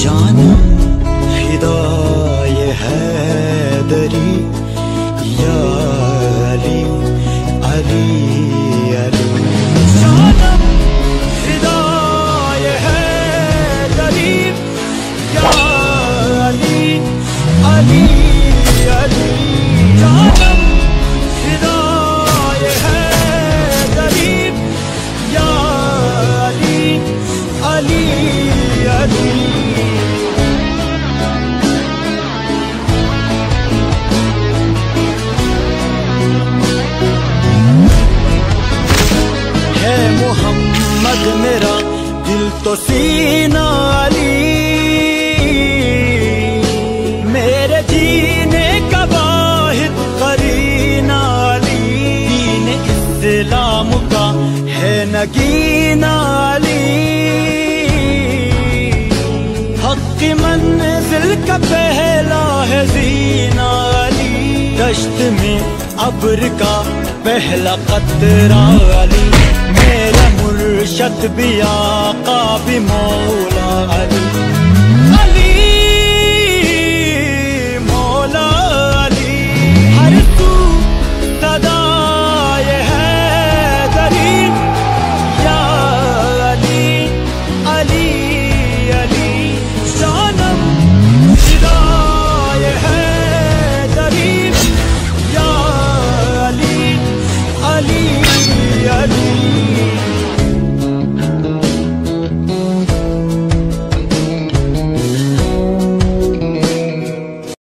जाना फिदा ये हैदरी या अली अली अली जाना फिदा ये हैदरी या अली अली अली जाना फिदा ये हैदरी या अली अली अली मोहम्मद मेरा दिल तो सीना अली मेरे जीने का वाहिद करीना अली दीन इस्लाम का है नगीना अली हक़ की मंज़िल का पहला है जीना अली दश्त में अब्र का पहला कतरा अली मेरा मुर्शद भी आका भी मौला अली।